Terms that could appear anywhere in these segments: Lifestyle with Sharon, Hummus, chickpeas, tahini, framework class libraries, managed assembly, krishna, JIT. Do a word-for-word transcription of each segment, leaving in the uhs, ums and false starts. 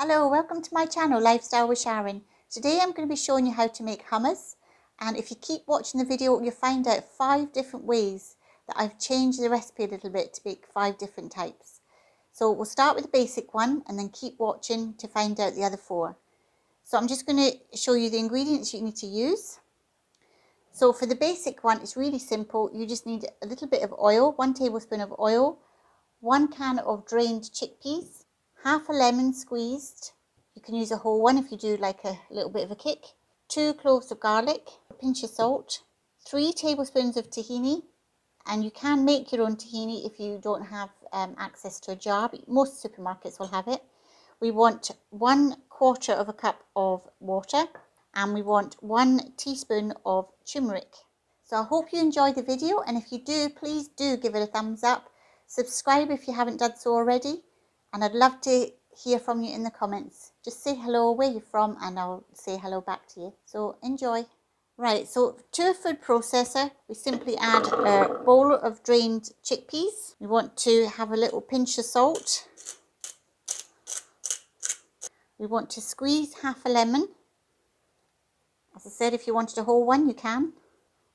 Hello, welcome to my channel Lifestyle with Sharon. Today I'm going to be showing you how to make hummus, and if you keep watching the video you'll find out five different ways that I've changed the recipe a little bit to make five different types. So we'll start with the basic one and then keep watching to find out the other four. So I'm just going to show you the ingredients you need to use. So for the basic one it's really simple, you just need a little bit of oil, one tablespoon of oil, one can of drained chickpeas, half a lemon squeezed, you can use a whole one if you do like a little bit of a kick, two cloves of garlic, a pinch of salt, three tablespoons of tahini, and you can make your own tahini if you don't have um, access to a jar, but most supermarkets will have it. We want one quarter of a cup of water and we want one teaspoon of turmeric. So I hope you enjoyed the video, and if you do please do give it a thumbs up, subscribe if you haven't done so already. And I'd love to hear from you in the comments. Just say hello, where you're from, and I'll say hello back to you. So enjoy. Right, so to a food processor, we simply add a bowl of drained chickpeas. We want to have a little pinch of salt. We want to squeeze half a lemon. As I said, if you wanted a whole one, you can.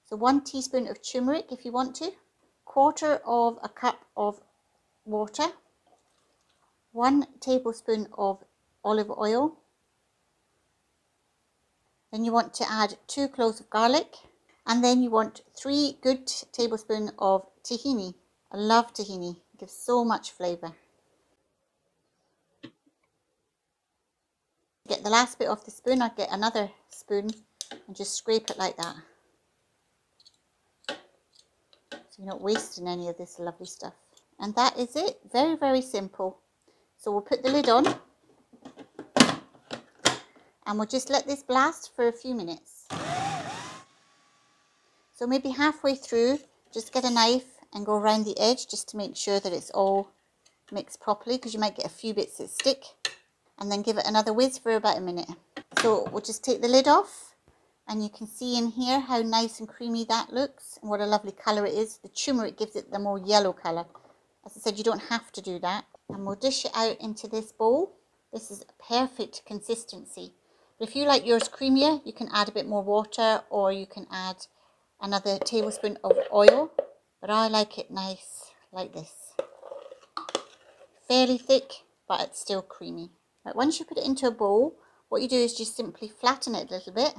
So one teaspoon of turmeric if you want to. Quarter of a cup of water. One tablespoon of olive oil. Then you want to add two cloves of garlic, and then you want three good tablespoons of tahini. I love tahini, it gives so much flavour. Get the last bit off the spoon, I'll get another spoon and just scrape it like that, so you're not wasting any of this lovely stuff. And that is it, very very simple. So we'll put the lid on and we'll just let this blast for a few minutes. So maybe halfway through, just get a knife and go around the edge just to make sure that it's all mixed properly, because you might get a few bits that stick, and then give it another whiz for about a minute. So we'll just take the lid off and you can see in here how nice and creamy that looks and what a lovely colour it is. The turmeric gives it the more yellow colour. As I said, you don't have to do that. And we'll dish it out into this bowl. This is a perfect consistency. But if you like yours creamier, you can add a bit more water, or you can add another tablespoon of oil. But I like it nice like this. Fairly thick, but it's still creamy. Right, once you put it into a bowl, what you do is just simply flatten it a little bit.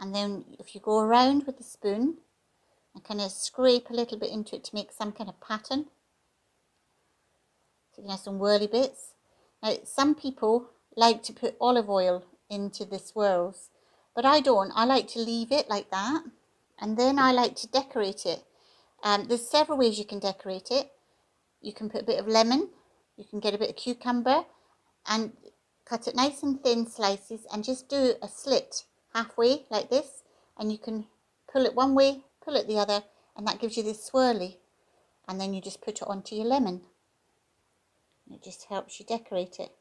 And then if you go around with the spoon and kind of scrape a little bit into it to make some kind of pattern. So you can have some whirly bits. Now some people like to put olive oil into the swirls, but I don't. I like to leave it like that, and then I like to decorate it. Um, there's several ways you can decorate it. You can put a bit of lemon, you can get a bit of cucumber and cut it nice and thin slices and just do a slit halfway like this, and you can pull it one way, pull it the other, and that gives you this swirly, and then you just put it onto your lemon. It just helps you decorate it.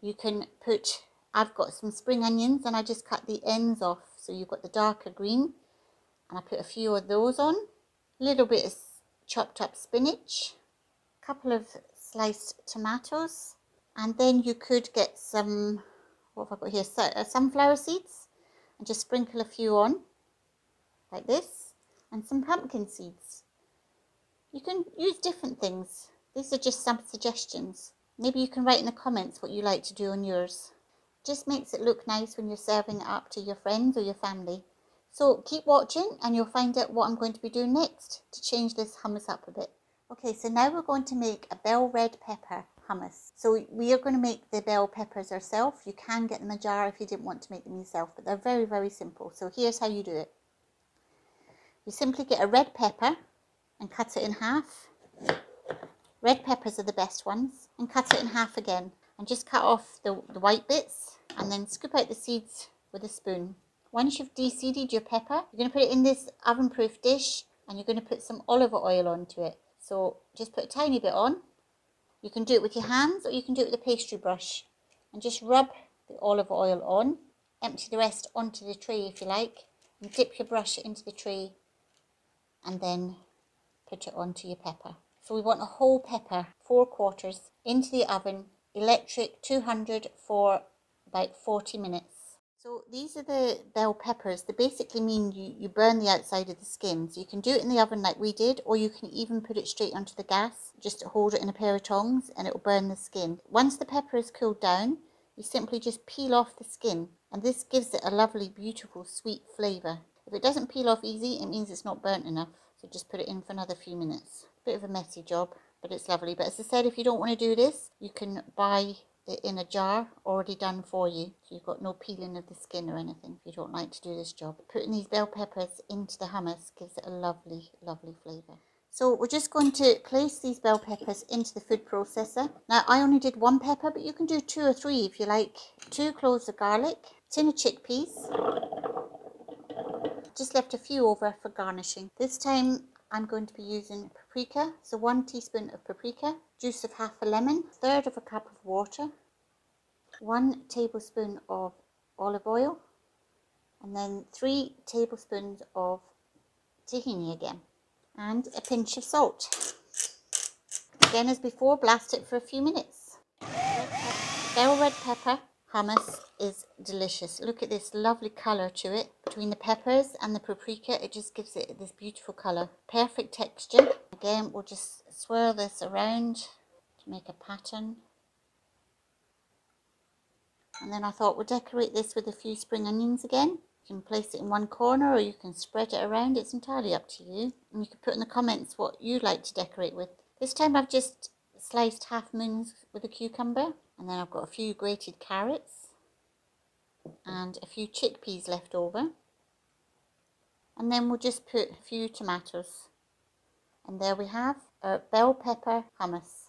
You can put, I've got some spring onions and I just cut the ends off, so you've got the darker green, and I put a few of those on. A little bit of chopped up spinach, a couple of sliced tomatoes, and then you could get some, what have I got here, so, uh, sunflower seeds, and just sprinkle a few on like this, and some pumpkin seeds. You can use different things. These are just some suggestions. Maybe you can write in the comments what you like to do on yours. Just makes it look nice when you're serving it up to your friends or your family. So keep watching and you'll find out what I'm going to be doing next to change this hummus up a bit. Okay, so now we're going to make a bell red pepper hummus. So we are going to make the bell peppers ourselves. You can get them in a jar if you didn't want to make them yourself, but they're very, very simple. So here's how you do it. You simply get a red pepper and cut it in half. Red peppers are the best ones, and cut it in half again, and just cut off the, the white bits and then scoop out the seeds with a spoon. Once you've de-seeded your pepper, you're going to put it in this oven-proof dish and you're going to put some olive oil onto it. So just put a tiny bit on. You can do it with your hands or you can do it with a pastry brush, and just rub the olive oil on. Empty the rest onto the tray if you like, and dip your brush into the tray and then put it onto your pepper. So we want a whole pepper, four quarters, into the oven electric two hundred for about forty minutes. So these are the bell peppers. They basically mean you, you burn the outside of the skin. So you can do it in the oven like we did, or you can even put it straight onto the gas, just hold it in a pair of tongs and it will burn the skin. Once the pepper is cooled down, you simply just peel off the skin, and this gives it a lovely, beautiful, sweet flavour. If it doesn't peel off easy, it means it's not burnt enough, so just put it in for another few minutes. Bit of a messy job, but it's lovely. But as I said, if you don't want to do this, you can buy it in a jar already done for you, so you've got no peeling of the skin or anything if you don't like to do this job. Putting these bell peppers into the hummus gives it a lovely, lovely flavour. So we're just going to place these bell peppers into the food processor. Now I only did one pepper, but you can do two or three if you like. Two cloves of garlic, tin of chickpeas, just left a few over for garnishing. This time I'm going to be using paprika, so one teaspoon of paprika, juice of half a lemon, a third of a cup of water, one tablespoon of olive oil, and then three tablespoons of tahini again, and a pinch of salt. Again as before, blast it for a few minutes. Bell red pepper hummus is delicious. Look at this lovely colour to it. Between the peppers and the paprika, it just gives it this beautiful colour. Perfect texture. Again, we'll just swirl this around to make a pattern. And then I thought we'll decorate this with a few spring onions again. You can place it in one corner, or you can spread it around. It's entirely up to you. And you can put in the comments what you'd like to decorate with. This time I've just sliced half moons with a cucumber. And then I've got a few grated carrots and a few chickpeas left over. And then we'll just put a few tomatoes. And there we have our bell pepper hummus.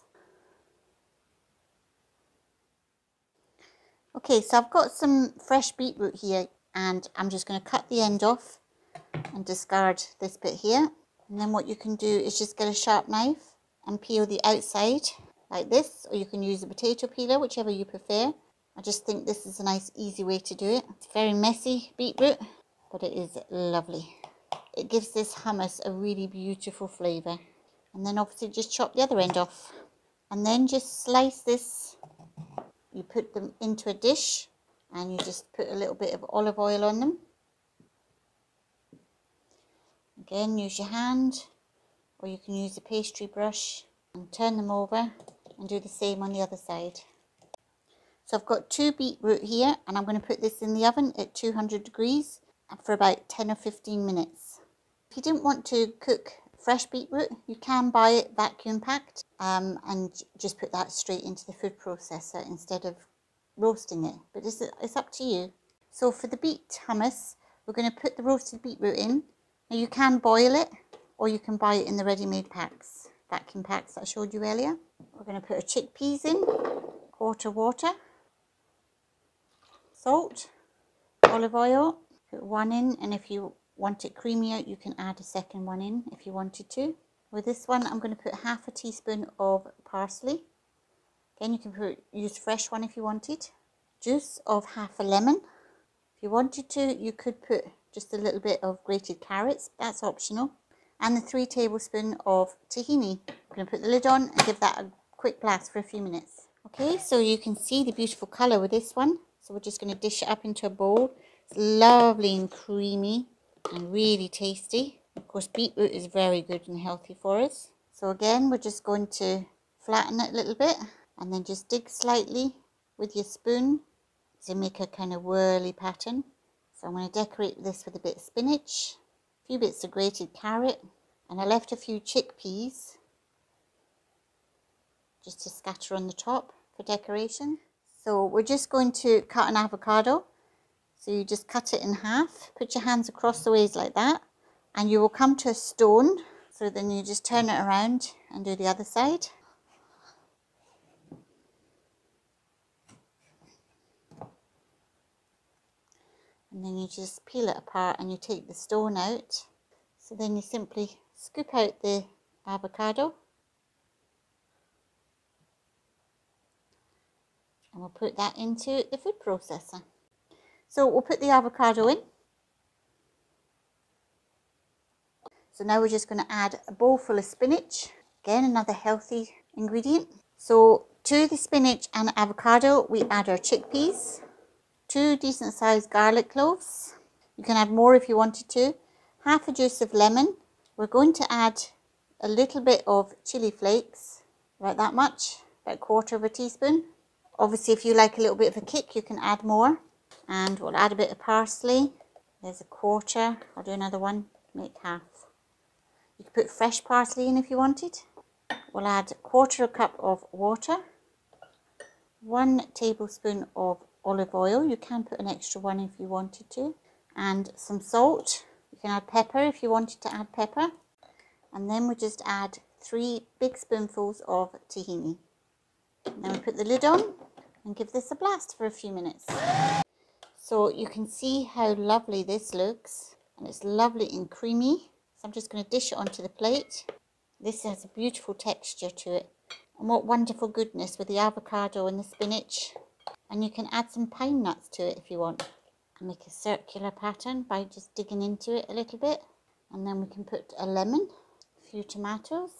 Okay, so I've got some fresh beetroot here, and I'm just going to cut the end off and discard this bit here. And then what you can do is just get a sharp knife and peel the outside like this, or you can use a potato peeler, whichever you prefer. I just think this is a nice easy way to do it. It's very messy beetroot, but it is lovely. It gives this hummus a really beautiful flavour. And then obviously just chop the other end off. And then just slice this. You put them into a dish and you just put a little bit of olive oil on them. Again, use your hand, or you can use a pastry brush and turn them over. And do the same on the other side. So I've got two beetroot here, and I'm going to put this in the oven at two hundred degrees for about ten or fifteen minutes. If you didn't want to cook fresh beetroot, you can buy it vacuum packed um, and just put that straight into the food processor instead of roasting it, but it's, it's up to you. So for the beet hummus, we're going to put the roasted beetroot in. Now you can boil it, or you can buy it in the ready-made packs, vacuum packs that I showed you earlier. We're going to put our chickpeas in, quarter water, salt, olive oil, put one in, and if you want it creamier you can add a second one in if you wanted to. With this one I'm going to put half a teaspoon of parsley. Again you can put, use fresh one if you wanted. Juice of half a lemon. If you wanted to you could put just a little bit of grated carrots, that's optional. And the three tablespoons of tahini. I'm going to put the lid on and give that a quick blast for a few minutes. Okay, so you can see the beautiful colour with this one. So we're just going to dish it up into a bowl. It's lovely and creamy and really tasty. Of course, beetroot is very good and healthy for us. So again, we're just going to flatten it a little bit and then just dig slightly with your spoon to make a kind of whirly pattern. So I'm going to decorate this with a bit of spinach, a few bits of grated carrot, and I left a few chickpeas just to scatter on the top for decoration. So we're just going to cut an avocado. So you just cut it in half, put your hands across the ways like that, and you will come to a stone. So then you just turn it around and do the other side. And then you just peel it apart and you take the stone out. So then you simply scoop out the avocado. And we'll put that into the food processor. So we'll put the avocado in. So now we're just going to add a bowl full of spinach. Again, another healthy ingredient. So To the spinach and avocado, we add our chickpeas, two decent sized garlic cloves. You can add more if you wanted to. Half a juice of lemon. We're going to add a little bit of chili flakes, about that much, about a quarter of a teaspoon. Obviously, if you like a little bit of a kick, you can add more. And we'll add a bit of parsley. There's a quarter. I'll do another one, make half. You can put fresh parsley in if you wanted. We'll add a quarter of a cup of water, one tablespoon of olive oil. You can put an extra one if you wanted to. And some salt. You can add pepper if you wanted to add pepper. And then we just add three big spoonfuls of tahini. And then we put the lid on and give this a blast for a few minutes. So you can see how lovely this looks, and it's lovely and creamy. So I'm just going to dish it onto the plate. This has a beautiful texture to it, and what wonderful goodness with the avocado and the spinach. And you can add some pine nuts to it if you want, and make a circular pattern by just digging into it a little bit. And then we can put a lemon, a few tomatoes.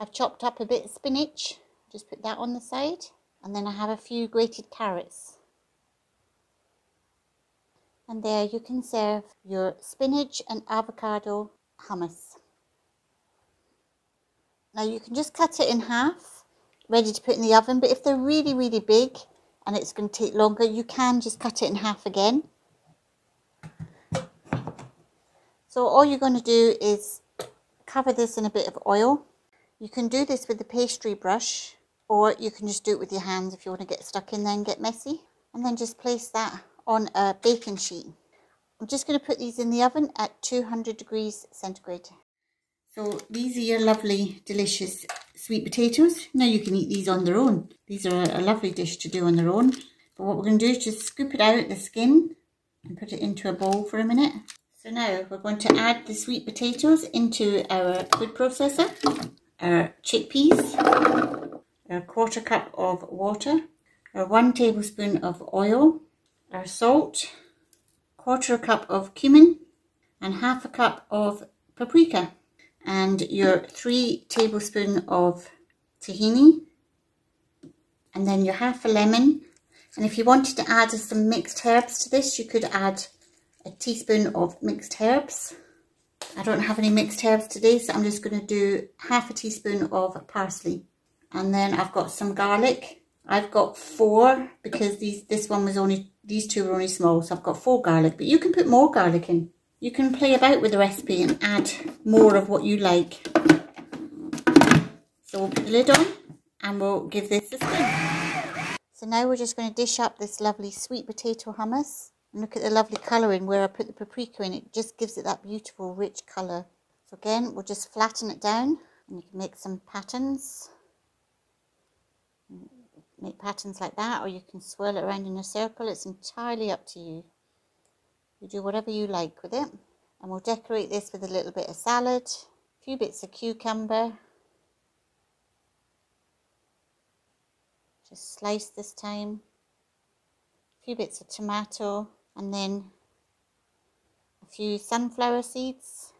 I've chopped up a bit of spinach, just put that on the side. And then I have a few grated carrots. And there you can serve your spinach and avocado hummus. Now you can just cut it in half, ready to put in the oven. But if they're really, really big and it's going to take longer, you can just cut it in half again. So all you're going to do is cover this in a bit of oil. You can do this with the pastry brush, or you can just do it with your hands if you want to get stuck in there and get messy. And then just place that on a baking sheet. I'm just going to put these in the oven at two hundred degrees centigrade. So these are your lovely, delicious sweet potatoes. Now you can eat these on their own. These are a lovely dish to do on their own. But what we're going to do is just scoop it out, the skin, and put it into a bowl for a minute. So now we're going to add the sweet potatoes into our food processor, our chickpeas, a quarter cup of water, or one tablespoon of oil, our salt, quarter a cup of cumin, and half a cup of paprika, and your three tablespoon of tahini, and then your half a lemon. And if you wanted to add some mixed herbs to this, you could add a teaspoon of mixed herbs. I don't have any mixed herbs today, so I'm just going to do half a teaspoon of parsley. And then I've got some garlic. I've got four because these this one was only, these two were only small. So I've got four garlic, but you can put more garlic in. You can play about with the recipe and add more of what you like. So we'll put the lid on and we'll give this a spin. So now we're just going to dish up this lovely sweet potato hummus. And look at the lovely colouring where I put the paprika in. It just gives it that beautiful rich colour. So again, we'll just flatten it down and you can make some patterns. Make patterns like that, or you can swirl it around in a circle. It's entirely up to you. You do whatever you like with it. And we'll decorate this with a little bit of salad, a few bits of cucumber. Just slice this time. A few bits of tomato, and then a few sunflower seeds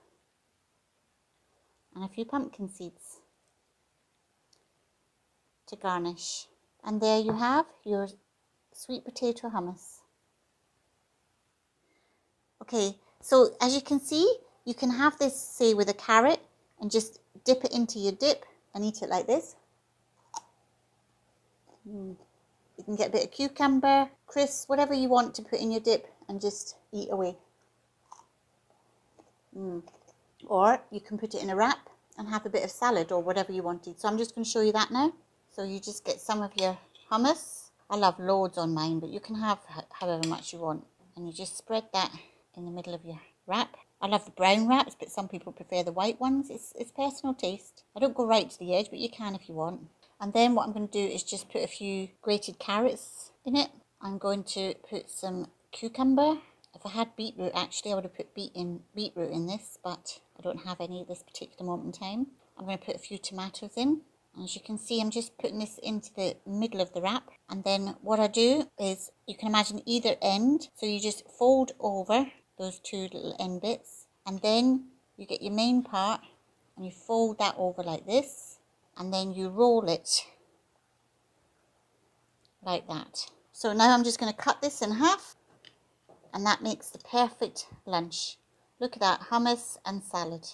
and a few pumpkin seeds to garnish. And there you have your sweet potato hummus. Okay, so as you can see, you can have this, say, with a carrot and just dip it into your dip and eat it like this. Mm. You can get a bit of cucumber, crisps, whatever you want to put in your dip and just eat away. Mm. Or you can put it in a wrap and have a bit of salad or whatever you wanted. So I'm just going to show you that now. So you just get some of your hummus. I'll have loads on mine, but you can have however much you want. And you just spread that in the middle of your wrap. I love the brown wraps, but some people prefer the white ones. It's, it's personal taste. I don't go right to the edge, but you can if you want. And then what I'm going to do is just put a few grated carrots in it. I'm going to put some cucumber. If I had beetroot, actually, I would have put beet in, beetroot in this, but I don't have any at this particular moment in time. I'm going to put a few tomatoes in. As you can see, I'm just putting this into the middle of the wrap. And then what I do is, you can imagine either end. So you just fold over those two little end bits. And then you get your main part and you fold that over like this. And then you roll it like that. So now I'm just going to cut this in half, and that makes the perfect lunch. Look at that, hummus and salad.